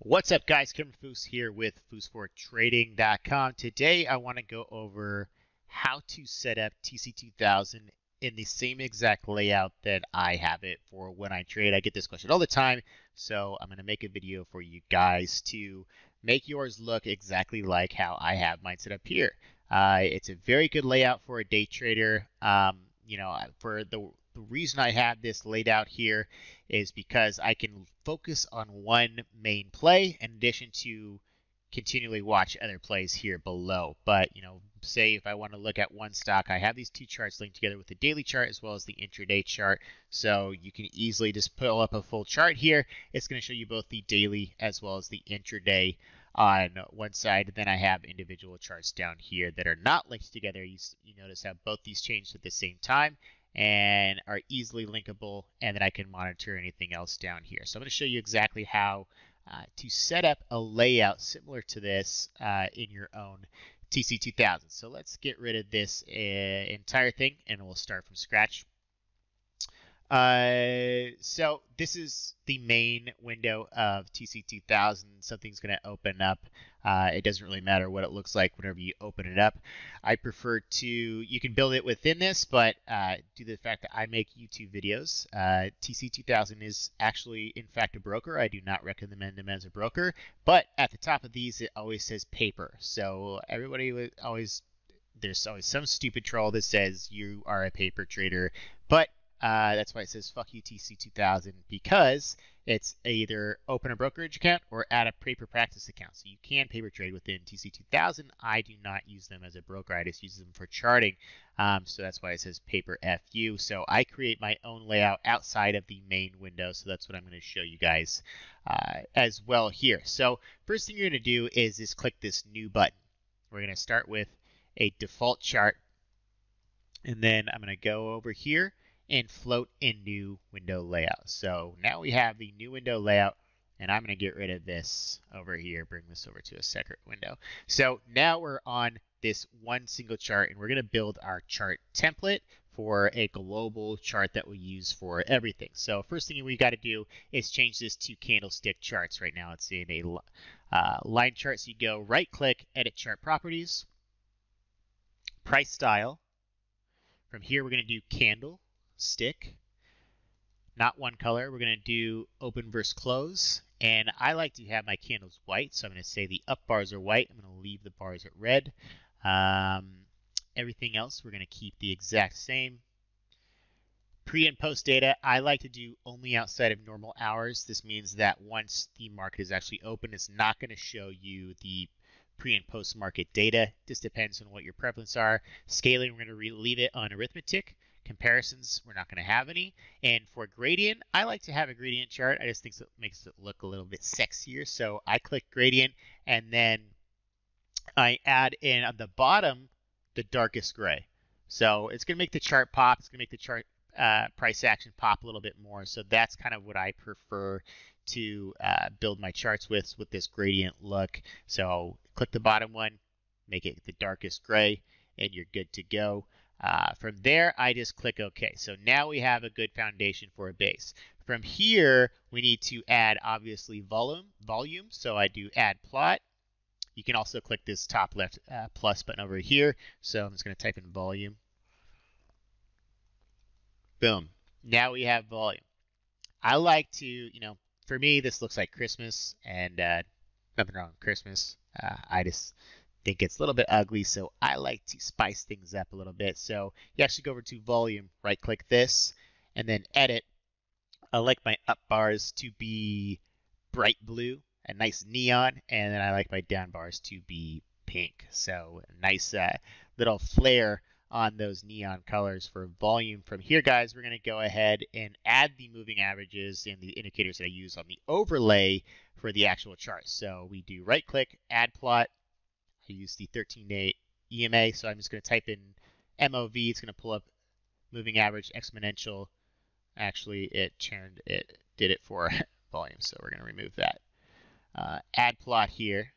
What's up, guys? Cameron Fous here with Foose4Trading.com. Today, I want to go over how to set up TC2000 in the same exact layout that I have it for when I trade. I get this question all the time, so I'm going to make a video for you guys to make yours look exactly like how I have mine set up here. It's a very good layout for a day trader. For the reason I have this laid out here is because I can focus on one main play in addition to continually watch other plays here below. But, say if I want to look at one stock, I have these two charts linked together with the daily chart as well as the intraday chart. So you can easily just pull up a full chart here. It's going to show you both the daily as well as the intraday on one side. Then I have individual charts down here that are not linked together. You notice how both these changed at the same time and are easily linkable, and then I can monitor anything else down here. So I'm going to show you exactly how to set up a layout similar to this in your own TC2000. So let's get rid of this entire thing and we'll start from scratch. So this is the main window of TC2000. Something's going to open up. It doesn't really matter what it looks like whenever you open it up. I prefer to, you can build it within this, but due to the fact that I make YouTube videos, TC2000 is actually, in fact, a broker. I do not recommend them as a broker, but at the top of these, it always says paper. So everybody always, there's always some stupid troll that says you are a paper trader, but that's why it says fuck you TC2000, because it's either open a brokerage account or add a paper practice account. So you can paper trade within TC2000. I do not use them as a broker. I just use them for charting. So that's why it says paper FU. So I create my own layout outside of the main window. So that's what I'm going to show you guys as well here. So first thing you're going to do is just click this new button. We're going to start with a default chart. And then I'm going to go over here and float in new window layout. So now we have the new window layout, and I'm going to get rid of this over here, bring this over to a separate window. So now we're on this one single chart, and we're going to build our chart template for a global chart that we use for everything. So first thing we got to do is change this to candlestick charts. Right now it's in a line chart. So you go right click, edit chart properties, price style. From here we're going to do candle. Stick, not one color. We're going to do open versus close, and I like to have my candles white, so I'm going to say the up bars are white. I'm going to leave the bars at red. Everything else we're going to keep the exact same. Pre and post data, I like to do only outside of normal hours. This means that once the market is actually open, it's not going to show you the pre and post market data. This depends on what your preferences are. Scaling, we're going to leave it on arithmetic. Comparisons, we're not going to have any. And for gradient, I like to have a gradient chart. I just think it makes it look a little bit sexier. So I click gradient, and then I add in on the bottom the darkest gray. So it's going to make the chart pop. It's going to make the chart price action pop a little bit more. So that's kind of what I prefer to build my charts with this gradient look. So click the bottom one, make it the darkest gray, and you're good to go. From there, I just click OK. So now we have a good foundation for a base. From here, we need to add, obviously, volume. So I do add plot. You can also click this top left plus button over here. So I'm just going to type in volume. Boom. Now we have volume. I like to, for me, this looks like Christmas, and nothing wrong with Christmas. I just think it's a little bit ugly, so I like to spice things up a little bit. So you actually go over to volume, right click this, and then edit. I like my up bars to be bright blue, a nice neon, and then I like my down bars to be pink. So a nice little flare on those neon colors for volume. From here, guys, we're going to go ahead and add the moving averages and the indicators that I use on the overlay for the actual chart. So we do right click, add plot. I use the 13-day EMA, so I'm just going to type in MOV. It's going to pull up moving average exponential. Actually, it did it for volume, so we're going to remove that. Add plot here.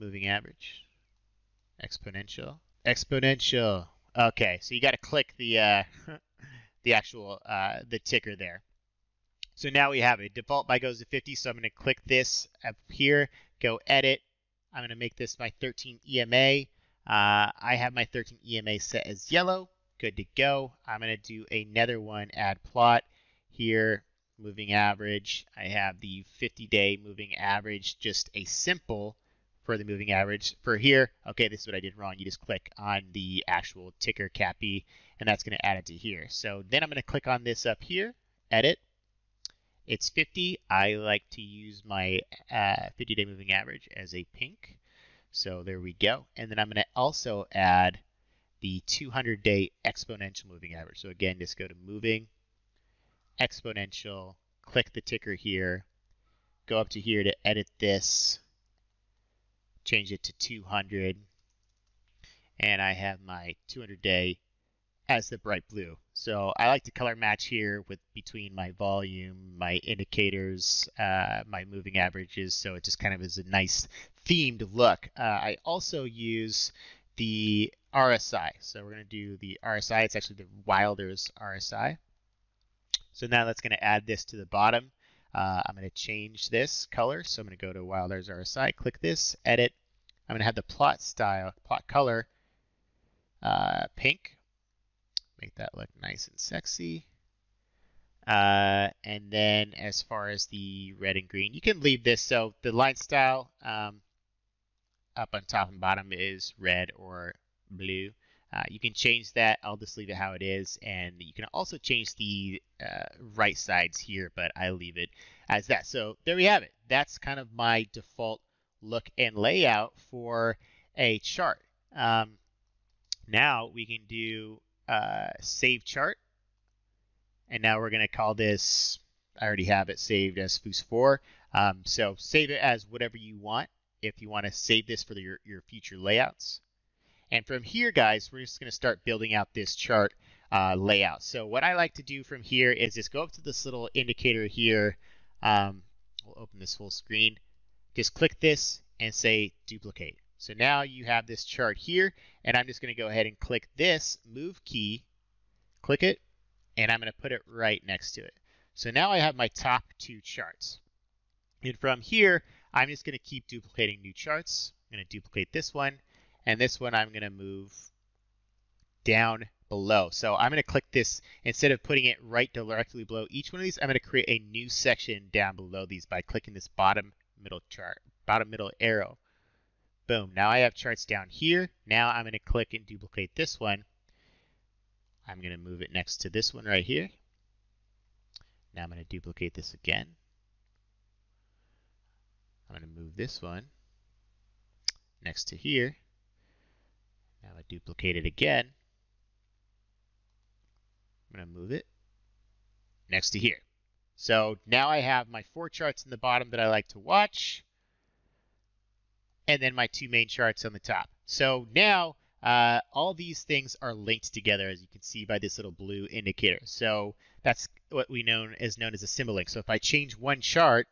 Moving average. Exponential. Exponential. Okay, so you got to click the the ticker there. So now we have it. Default buy goes to 50. So I'm going to click this up here, go edit. I'm going to make this my 13 EMA. I have my 13 EMA set as yellow. Good to go. I'm going to do another one, add plot here, moving average. I have the 50-day moving average, just a simple for the moving average. For here, okay, this is what I did wrong. You just click on the actual ticker cappy, and that's going to add it to here. So then I'm going to click on this up here, edit. It's 50. I like to use my 50-day moving average as a pink. So there we go. And then I'm going to also add the 200-day exponential moving average. So again, just go to moving, exponential, click the ticker here, go up to here to edit this, change it to 200. And I have my 200-day as the bright blue. So I like to color match here with between my volume, my indicators, my moving averages. So it just kind of is a nice themed look. I also use the RSI. So we're going to do the RSI. It's actually the Wilder's RSI. So now that's going to add this to the bottom. I'm going to change this color. So I'm going to go to Wilder's RSI, click this, edit. I'm going to have the plot style, plot color, pink. Make that look nice and sexy. And then as far as the red and green, you can leave this. So the line style up on top and bottom is red or blue. You can change that. I'll just leave it how it is. And you can also change the right sides here, but I leave it as that. So there we have it. That's kind of my default look and layout for a chart. Now we can do save chart, and now we're going to call this, I already have it saved as FOOS 4. So save it as whatever you want if you want to save this for your future layouts. And from here, guys, we're just going to start building out this chart layout. So what I like to do from here is just go up to this little indicator here. We'll open this full screen. Just click this and say duplicate. So now you have this chart here, and I'm just going to go ahead and click this move key, click it, and I'm going to put it right next to it. So now I have my top two charts. And from here, I'm just going to keep duplicating new charts. I'm going to duplicate this one, and this one I'm going to move down below. So I'm going to click this. Instead of putting it right directly below each one of these, I'm going to create a new section down below these by clicking this bottom middle chart, bottom middle arrow. Boom, now I have charts down here. Now I'm going to click and duplicate this one. I'm going to move it next to this one right here. Now I'm going to duplicate this again. I'm going to move this one next to here. Now I duplicate it again. I'm going to move it next to here. So now I have my four charts in the bottom that I like to watch, and then my two main charts on the top. So now all these things are linked together, as you can see by this little blue indicator. So that's what we known as a symbol link. So if I change one chart,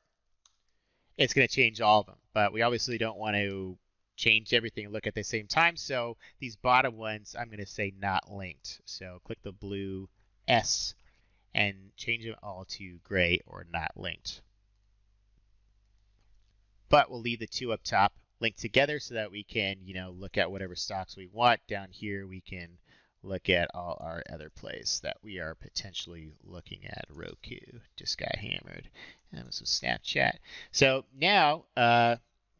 it's going to change all of them. But we obviously don't want to change everything and look at the same time. So these bottom ones, I'm going to say not linked. So click the blue S and change them all to gray or not linked. But we'll leave the two up top linked together so that we can, you know, look at whatever stocks we want. Down here, we can look at all our other plays that we are potentially looking at. Roku just got hammered. And this was Snapchat. So now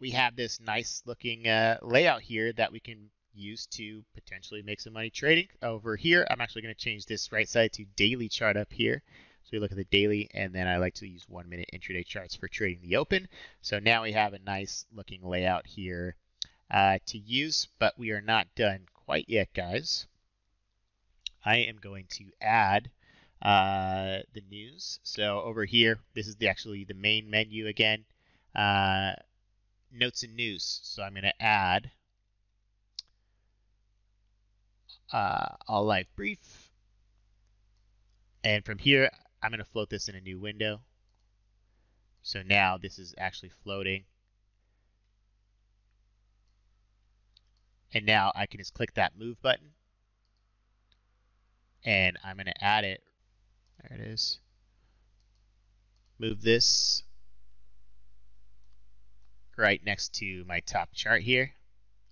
we have this nice looking layout here that we can use to potentially make some money trading. Over here, I'm actually going to change this right side to daily chart up here. So we look at the daily, and then I like to use 1-minute intraday charts for trading the open. So now we have a nice looking layout here to use, but we are not done quite yet, guys. I am going to add the news. So over here, this is actually the main menu again, notes and news. So I'm going to add all live brief. And from here, I'm going to float this in a new window. So now this is actually floating. And now I can just click that move button. And I'm going to add it. There it is. move this right next to my top chart here.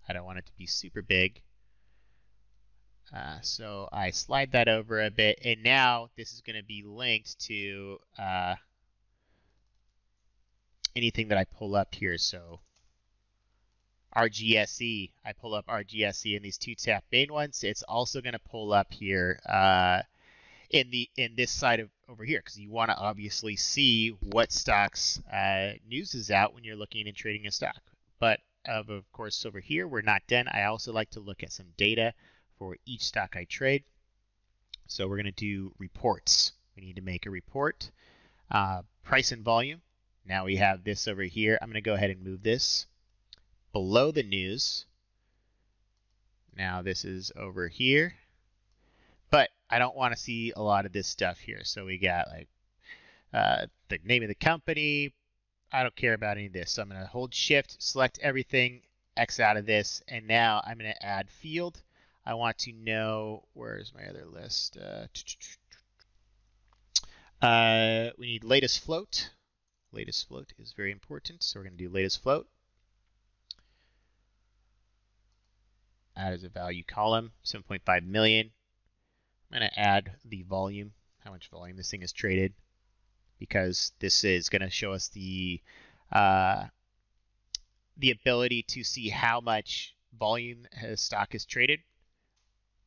I don't want it to be super big. So I slide that over a bit, and now this is going to be linked to anything that I pull up here. So RGSE, I pull up RGSE in these two tap main ones. It's also going to pull up here in this side of over here, because you want to obviously see what stocks news is out when you're looking and trading a stock. But of course, over here, we're not done. I also like to look at some data for each stock I trade. So we're going to do reports. We need to make a report. Price and volume. Now we have this over here. I'm going to go ahead and move this below the news. Now this is over here. But I don't want to see a lot of this stuff here. So we got like the name of the company. I don't care about any of this. So I'm going to hold shift, select everything, X out of this. And now I'm going to add field. I want to know, where's my other list? We need latest float. Latest float is very important. So we're going to do latest float. Add as a value column, 7.5 million. I'm going to add the volume, how much volume this thing is traded, because this is going to show us the ability to see how much volume a stock is traded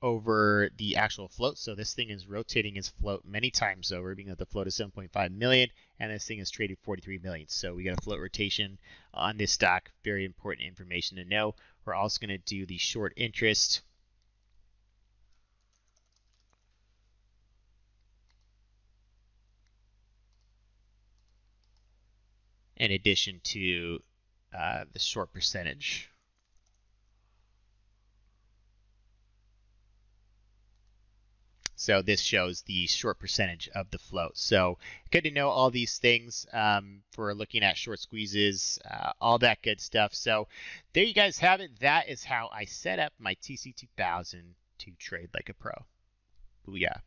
over the actual float. So this thing is rotating its float many times over, being that the float is 7.5 million and this thing is traded 43 million. So we got a float rotation on this stock. Very important information to know. We're also going to do the short interest. In addition to the short percentage. So this shows the short percentage of the float. So good to know all these things for looking at short squeezes, all that good stuff. So there you guys have it. That is how I set up my TC2000 to trade like a pro. Booyah.